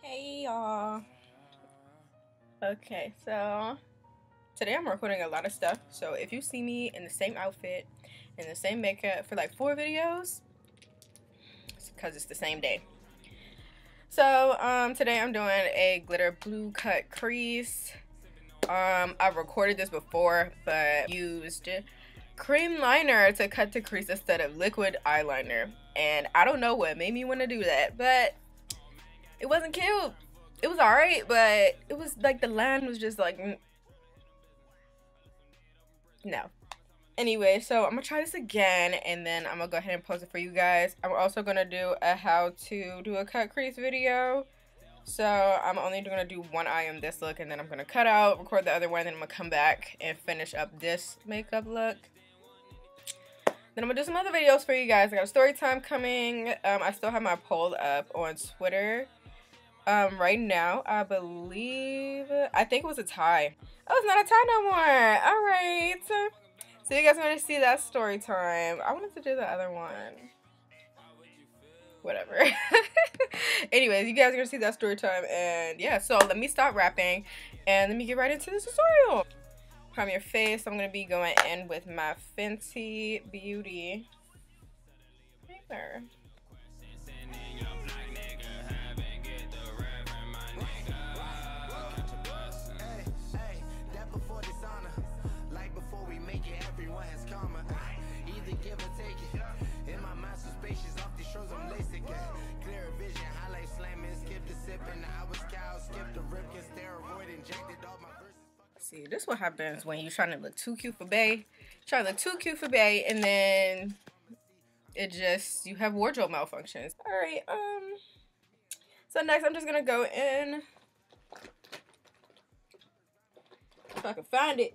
Hey y'all. Okay, so today I'm recording a lot of stuff, so if you see me in the same outfit and the same makeup for like 4 videos, it's because it's the same day. So today I'm doing a glitter blue cut crease. I've recorded this before, but used cream liner to cut the crease instead of liquid eyeliner, and I don't know what made me want to do that, but it wasn't cute. It was alright, but it was like the line was just like no. Anyway, so I'm gonna try this again and then I'm gonna go ahead and post it for you guys. I'm also gonna do a how to do a cut crease video. So I'm only gonna do one eye on this look, and then I'm gonna cut out, record the other one, and then I'm gonna come back and finish up this makeup look. Then I'm gonna do some other videos for you guys. I got a story time coming. I still have my poll up on Twitter. Right now, I believe, I think it was a tie. Oh, it's not a tie no more. All right. So you guys want to see that story time. I wanted to do the other one. Whatever. Anyways, you guys are gonna see that story time, and yeah, so let me stop rapping and let me get right into this tutorial. Prime your face. I'm gonna be going in with my Fenty Beauty primer. See, this is what happens when you're trying to look too cute for bae. Trying to look too cute for bae, and then it just, you have wardrobe malfunctions. Alright, so next I'm just gonna go in, if I can find it.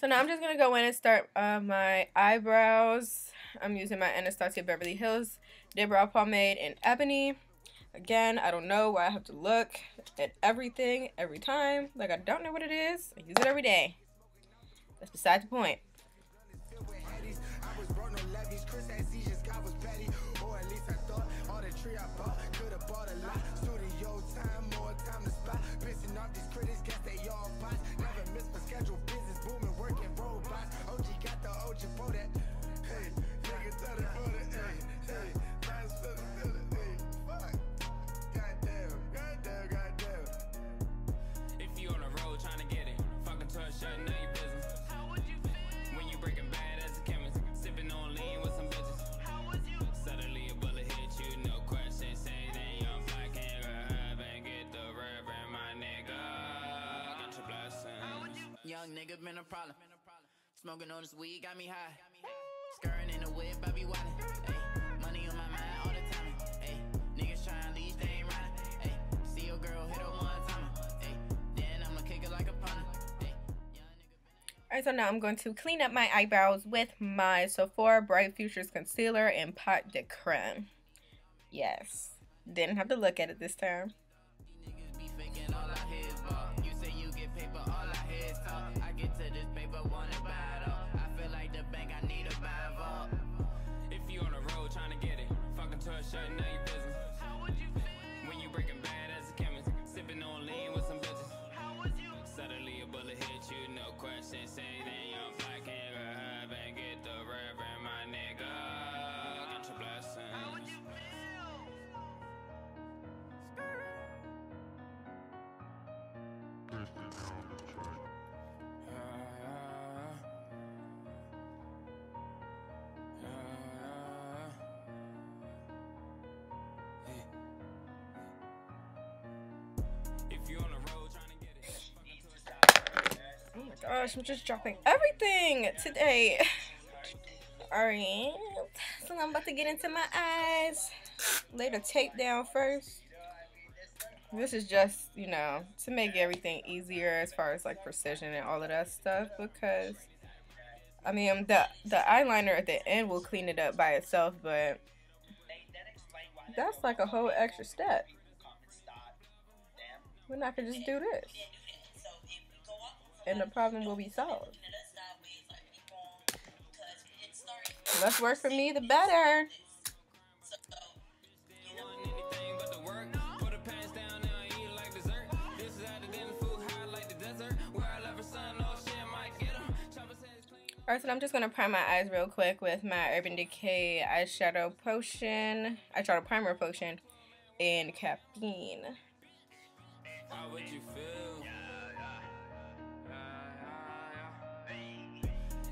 So now I'm just gonna go in and start my eyebrows. I'm using my Anastasia Beverly Hills Dead Brow Pomade in Ebony. Again, I don't know why I have to look at everything every time. Like, I don't know what it is. I use it every day. That's beside the point. Nigga been a problem. Smoking on this weed got me high. Skirting in the whip, I be wildin'. Ay, money on my mind all the time. Ay, niggas tryin' leash, they ain't riding. Ay, see your girl hit her one time. Ay, then I'ma kick it like a punter. Ay, young nigga. Alright, so now I'm going to clean up my eyebrows with my Sephora Bright Futures Concealer in Pot de Creme. Yes. Didn't have to look at it this time. Niggas be faking all I hear is ball. You say you get paper, all I hear is talk. Get to this paper, wanna battle. I feel like the bank, I need a Bible. If you on the road trying to get it, fucking to a shirt, know your business. How would you feel when you breaking bad as a chemist? Sipping on lean with some bitches. How would you? Suddenly a bullet hit you, no question. Say that you're fucking rub and get the rubber in my nigga. Get your blessings. How would you feel? Oh my gosh, I'm just dropping everything today. Alright, so I'm about to get into my eyes. Lay the tape down first. This is just, you know, to make everything easier as far as like precision and all of that stuff, because I mean the eyeliner at the end will clean it up by itself, but that's like a whole extra step. When I could just do this, and the problem will be solved. The less work for me, the better. Alright, so I'm just going to prime my eyes real quick with my Urban Decay eyeshadow primer potion, and Caffeine. How would you feel?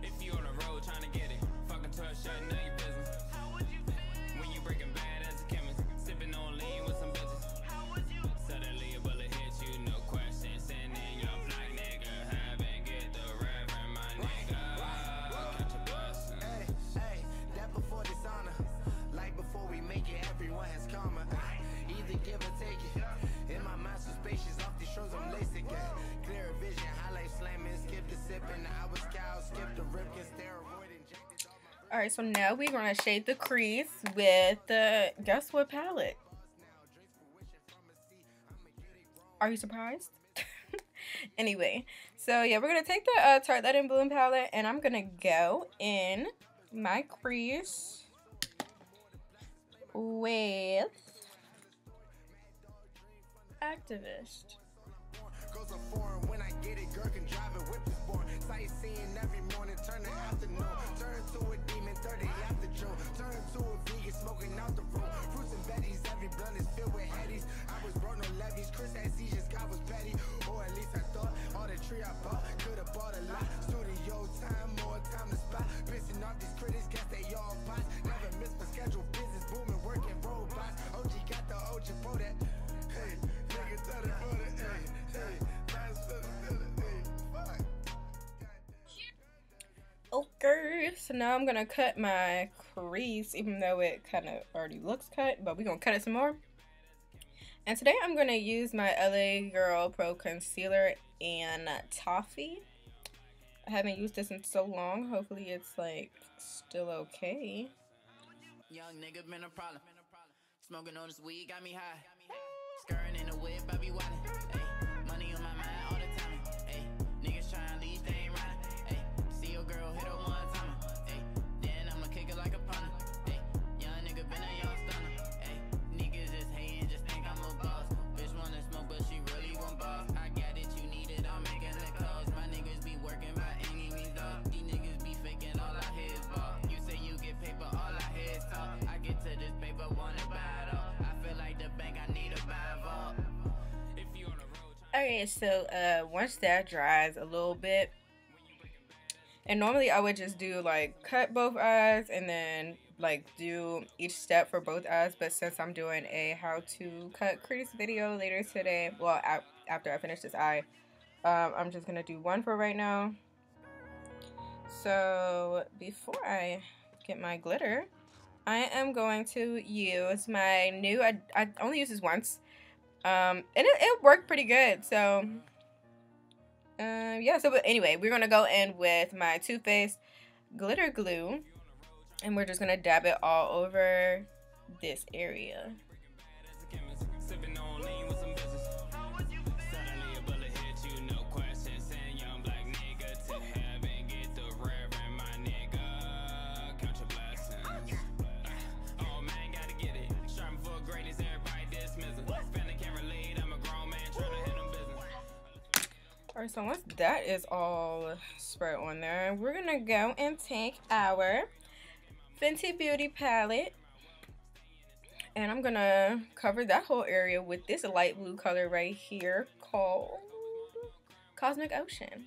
If you on the road trying to get it, fucking touch shut, know your business. How would you feel? When you breaking bad as a chemist, sipping on lean with some bitches. How would you? Suddenly a bullet hits you, no question. Sending your flag, nigga. Haven't get the reverend, my nigga. Catch a bus. Hey, hey, that before dishonor. Like before we make it, everyone has karma. Either give or take it. In my mind, so spacious, off these shows, I'm LASIK. Clear vision, highlight slamming, skip the sipping. I was cow, skip the ripkin, steroid injected. Alright, so now we're going to shade the crease with the Guess What palette. Are you surprised? Anyway, so yeah, we're going to take the Tartlette in Bloom palette, and I'm going to go in my crease with Activist. Goes a foreign when I get it, girl can drive it, whip is born. Sightseeing every morning, turn the afternoon. Turn to a demon, 30 after June. Turn to a vegan, smoking out the room. Fruits and veggies, every blunt is filled with headies. I was brought no levies, Chris had seizures, God was petty. Or at least I thought, all the tree I bought, could have bought a lot. Studio time, more time to spot. Pissing off these critics, guess they all bots. Never miss my schedule, business booming, working robots. OG got the OG for that. Hey, nigga, tell it for the hey. Okay, so now I'm gonna cut my crease, even though it kind of already looks cut, but we're gonna cut it some more. And today I'm gonna use my LA Girl Pro Concealer in Toffee. I haven't used this in so long. Hopefully it's like still okay. Young nigga been a problem. Smoking on this weed got me high. Skirting in the whip, I be wildin'. Ay, money on my mind all the time. Ay, niggas tryin' leave, they ain't ridin'. Ay, see your girl hit her one time. Ay, then I'ma kick it like a punter. Ay, young nigga been a young stunner. Ay, niggas just hatin', just think I'm a boss. Bitch wanna smoke, but she really won't boss. I got it, you need it, I'm making the calls. My niggas be working by any means, dog. These niggas be faking, all I hear is ball. You say you get paper, all I hear is talk. I get to this paper, wanna buy it all. Alright, so once that dries a little bit, and normally I would just do like cut both eyes and then like do each step for both eyes, but since I'm doing a how to cut crease video later today, well after I finish this eye, I'm just gonna do one for right now. So before I get my glitter, I am going to use my new, I only use this once. And it worked pretty good, so, yeah, so, but anyway, we're gonna go in with my Too Faced Glitter Glue, and we're just gonna dab it all over this area. Alright, so once that is all spread on there, we're gonna go and take our Fenty Beauty palette, and I'm gonna cover that whole area with this light blue color right here called Cosmic Ocean.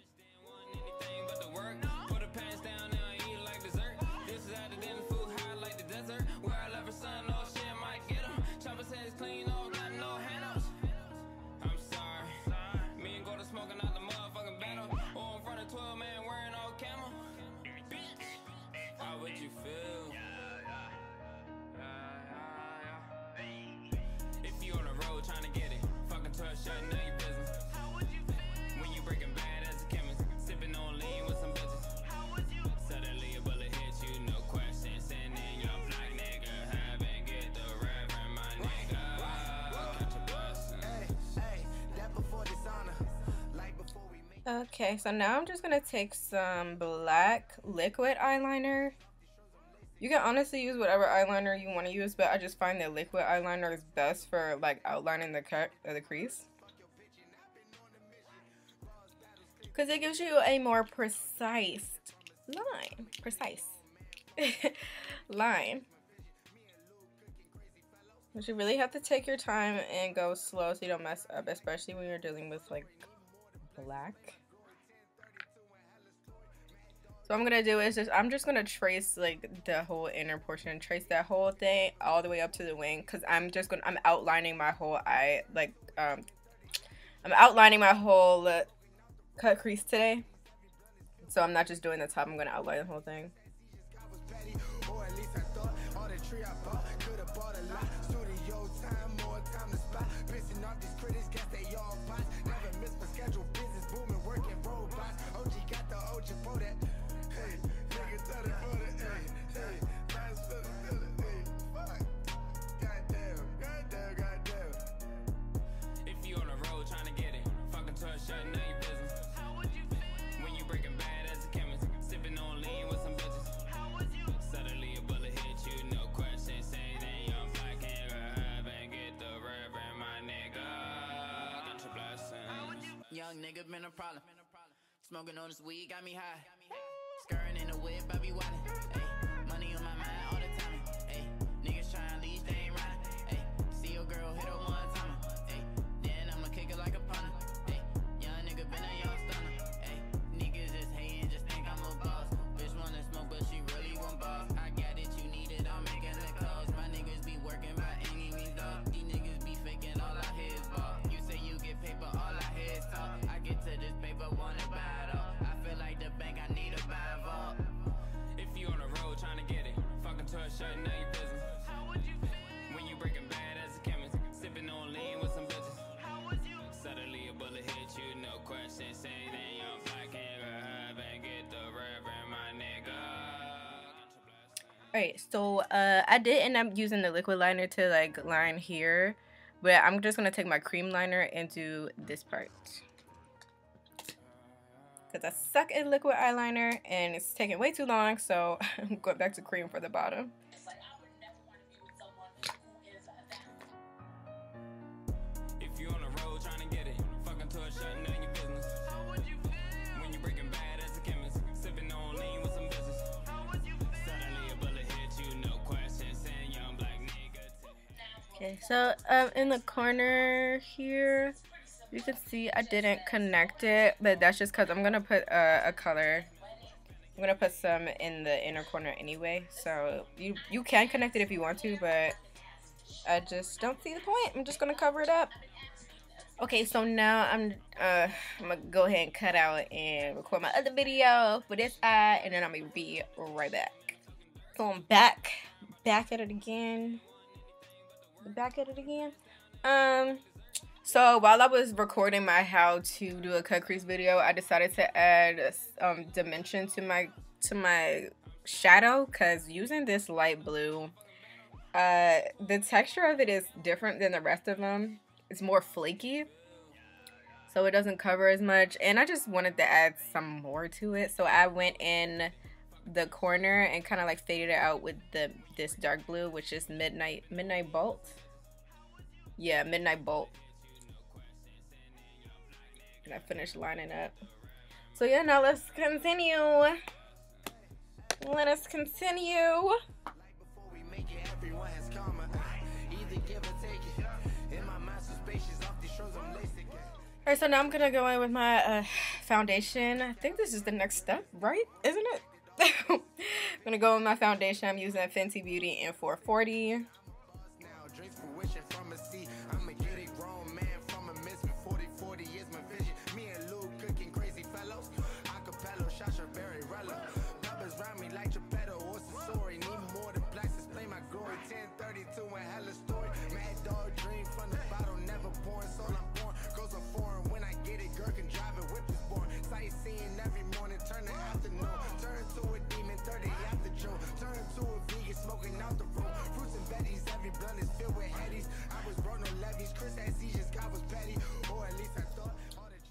Okay, so now I'm just gonna take some black liquid eyeliner. You can honestly use whatever eyeliner you want to use, but I just find that liquid eyeliner is best for like outlining the cut or the crease, because it gives you a more precise Lime. Precise. Lime. You really have to take your time and go slow so you don't mess up, especially when you're dealing with like black. So what I'm gonna do is just I'm gonna trace like the whole inner portion, trace that whole thing all the way up to the wing, because I'm outlining my whole eye, like I'm outlining my whole cut crease today. So I'm not just doing the top, I'm gonna outline the whole thing. Been a problem. Smoking on this weed got me high. Scurrying in the whip, I be wildin'. Ayy, money on my mind all the time. Ayy, niggas tryin' leash, they ain't riding. Ayy, see your girl hit her one time. Ayy, then I'ma kick it like a punter. Ayy, young nigga been a young stunner. Ayy, niggas just hatin', just think I'm a boss. Bitch wanna smoke, but she really want boss. I got it, you need it, I'm making the calls. My niggas be working by any means, dog. These niggas be faking, all I hear is ball. You say you get paper, all I hear is talk. To this paper, wanna battle. I feel like the bank, I need a Bible. If you on the road trying to get it, fucking to a shirt, now you business. How would you feel when you breaking bad as a chemist? Sipping on lean with some bitches. How would you? Suddenly a bullet hit you, no question. Say that young fucking can't and get the rubber in my nigga. Alright, so I did end up using the liquid liner to like line here, but I'm just gonna take my cream liner and do this part. Because I suck at liquid eyeliner and it's taking way too long, so I'm going back to cream for the bottom. Okay, so in the corner here, you can see I didn't connect it, but that's just because I'm going to put a color. I'm going to put some in the inner corner anyway. So you can connect it if you want to, but I just don't see the point. I'm just going to cover it up. Okay, so now I'm going to go ahead and cut out and record my other video for this eye, and then I'm going to be right back. So I'm back at it again. So while I was recording my how to do a cut crease video, I decided to add dimension to my shadow, because using this light blue, the texture of it is different than the rest of them. It's more flaky, so it doesn't cover as much, and I just wanted to add some more to it. So I went in the corner and kind of like faded it out with this dark blue, which is midnight bolt. Yeah, midnight bolt. I finished lining up. So yeah, now let's continue. Let us continue. Like before we make it, everyone has karma. Either give or take it. In my mind, suspicious off these shows, I'm laced again. Alright, so now I'm gonna go in with my foundation. I think this is the next step, right? Isn't it? I'm gonna go with my foundation. I'm using Fenty Beauty in 440.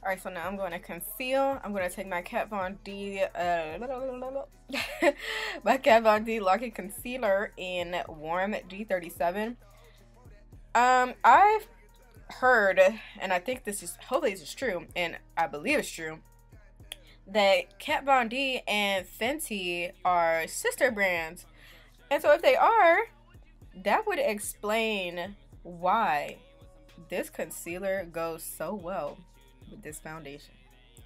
Alright, so now I'm going to conceal. I'm going to take my Kat Von D my Kat Von D Lock-In Concealer in Warm D37. I've heard, and I think this is, hopefully this is true, and I believe it's true, that Kat Von D and Fenty are sister brands. And so if they are, that would explain why this concealer goes so well with this foundation.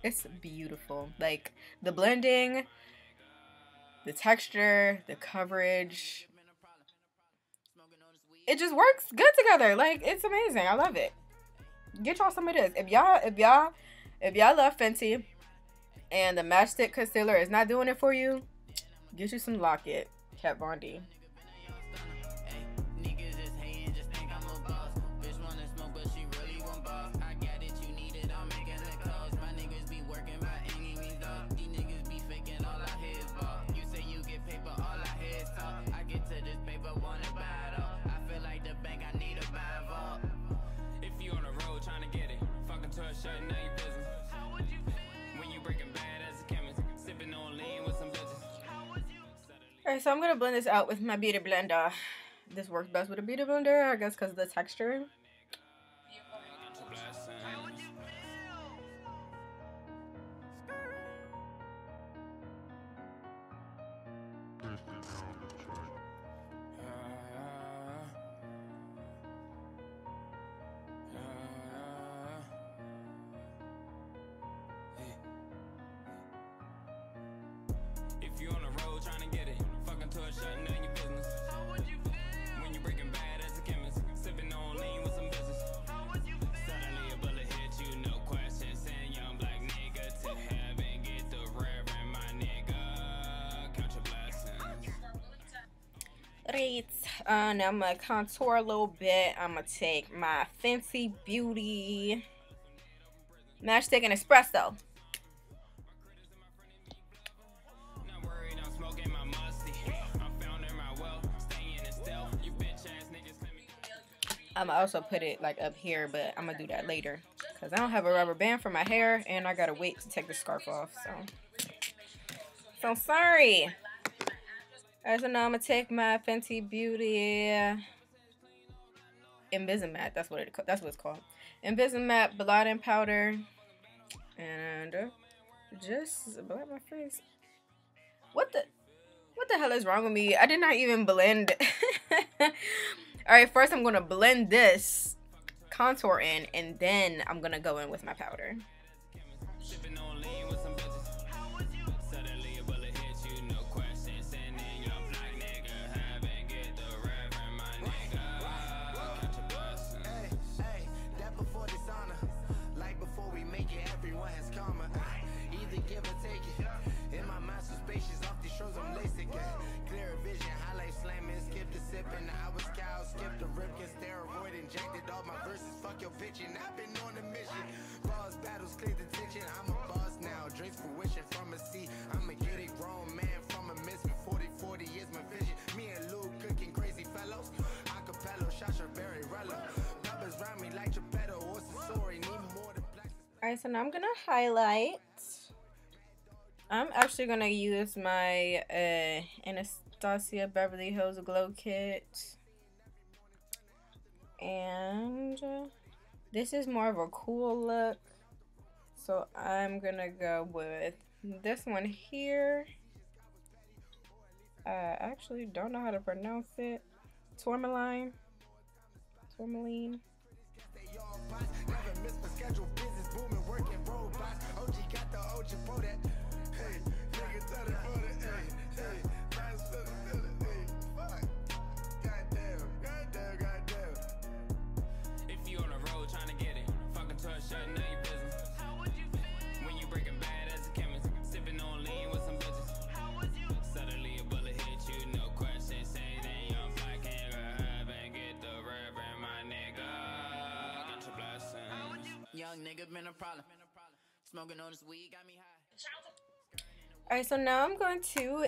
It's beautiful. Like, the blending, the texture, the coverage, it just works good together. Like, it's amazing. I love it. Get y'all some of this. If y'all love Fenty and the matchstick concealer is not doing it for you, get you some Locket Kat Von D. Alright, so I'm gonna blend this out with my beauty blender. This works best with a beauty blender, I guess, because of the texture. If you on the road trying to get it, fucking to a shut, none of your business. How would you feel? When you breaking bad as a chemist, sipping on lean with some business. How would you feel? Suddenly a bullet hit you, no question. Send young black nigga to heaven, get the reverend, my nigga. Count your blessings. Right, now I'm gonna contour a little bit. I'm gonna take my Fenty Beauty matchstick and espresso. I'm gonna also put it like up here, but I'm gonna do that later because I don't have a rubber band for my hair and I gotta wait to take the scarf off, so sorry. Alright, so now I'm gonna take my Fenty Beauty Invisimat, that's what it's called, Invisimat blotting powder, and just blot my face. What the hell is wrong with me? I did not even blend. Alright, first I'm going to blend this contour in, and then I'm going to go in with my powder. I've been on a mission. Boss battles clear the tension. I'm a boss now. Drinks fruition from a seat. I'm a get it grown man from a misfit. 40 is my vision. Me and Lou cooking crazy fellows. Acapello, Shasha, Berry, Rello. Numbers round me like Geppetto or Sasori. Need more than black. Alright, so now I'm gonna highlight. I'm actually gonna use my Anastasia Beverly Hills Glow Kit. And this is more of a cool look, so I'm gonna go with this one here. I actually don't know how to pronounce it. Tourmaline. Alright, so now I'm going to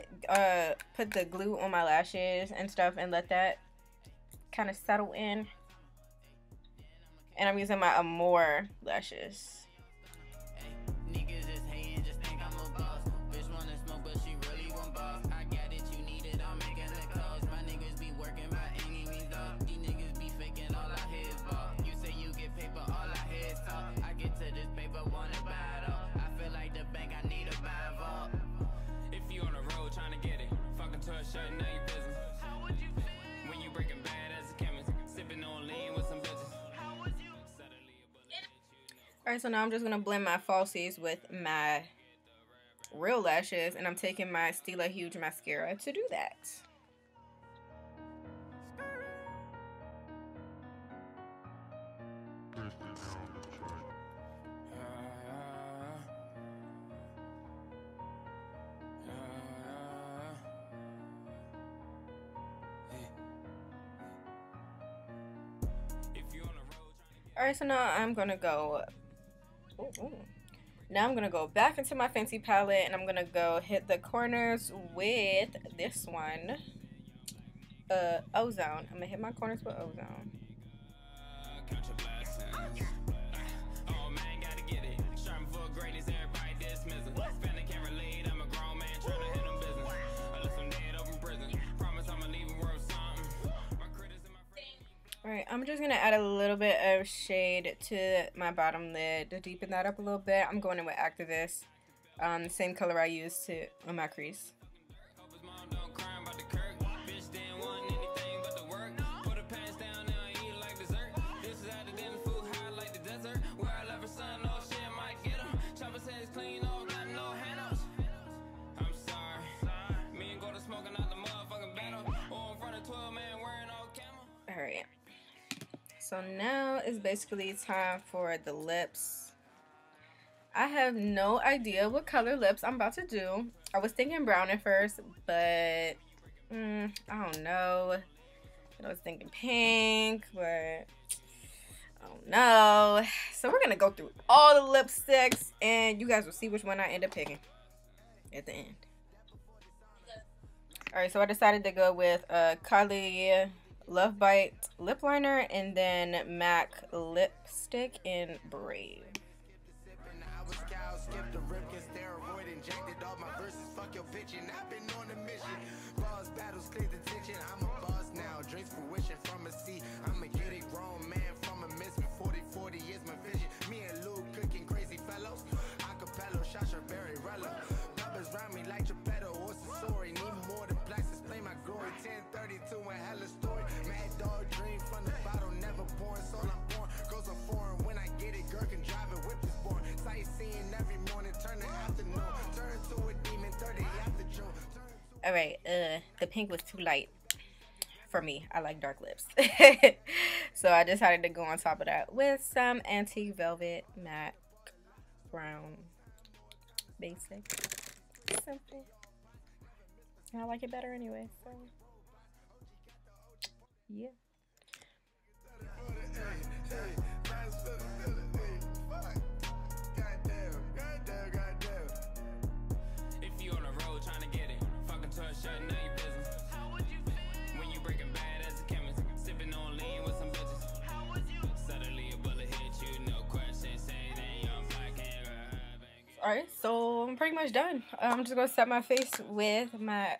put the glue on my lashes and stuff and let that kind of settle in. And I'm using my Amour lashes. Alright, so now I'm just going to blend my falsies with my real lashes, and I'm taking my Stila Huge Mascara to do that. Alright, so now I'm going to go... Now I'm going to go back into my Fenty palette, and I'm going to go hit the corners with this one, Ozone. I'm going to hit my corners with Ozone. Alright, I'm just going to add a little bit of shade to my bottom lid to deepen that up a little bit. I'm going in with Activist, the same color I used on my crease. Alright. So now it's basically time for the lips. I have no idea what color lips I'm about to do. I was thinking brown at first, but I don't know. I was thinking pink, but I don't know. So we're gonna go through all the lipsticks and you guys will see which one I end up picking at the end. Alright, so I decided to go with Kylie Love Bite lip liner, and then MAC lipstick in Brave. Alright, the pink was too light for me. I like dark lips. So I decided to go on top of that with some Antique Velvet Matte Brown Basic. Simple. And I like it better anyway, so yeah. Alright, so I'm pretty much done. I'm just gonna set my face with my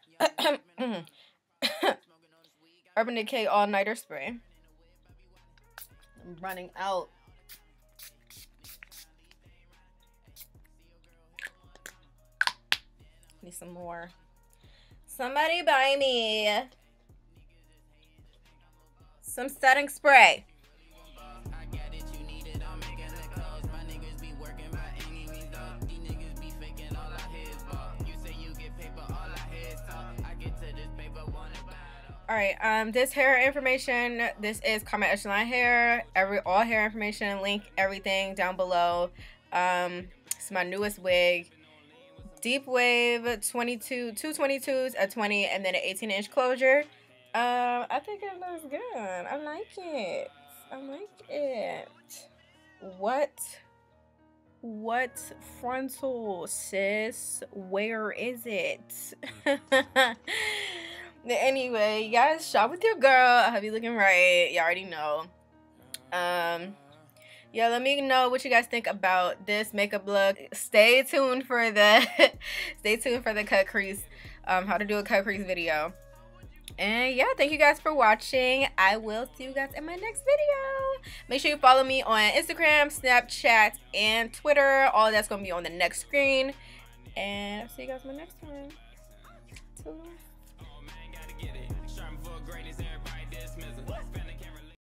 Urban Decay All Nighter Spray. I'm running out. Need some more. Somebody buy me some setting spray. Alright, this hair information, this is Karma Echelon Hair. All hair information, link everything down below. It's my newest wig. Deep wave, 222s, a 20, and then an 18-inch closure. I think it looks good. I like it. I like it. What frontal, sis? Where is it? Anyway, you guys, shop with your girl. I hope you looking right. You already know. Yeah, let me know what you guys think about this makeup look. Stay tuned for the cut crease, how to do a cut crease video. And yeah, thank you guys for watching. I will see you guys in my next video. Make sure you follow me on Instagram, Snapchat, and Twitter. All that's gonna be on the next screen. And I'll see you guys in my next one.